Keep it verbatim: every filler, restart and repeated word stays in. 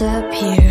disappear.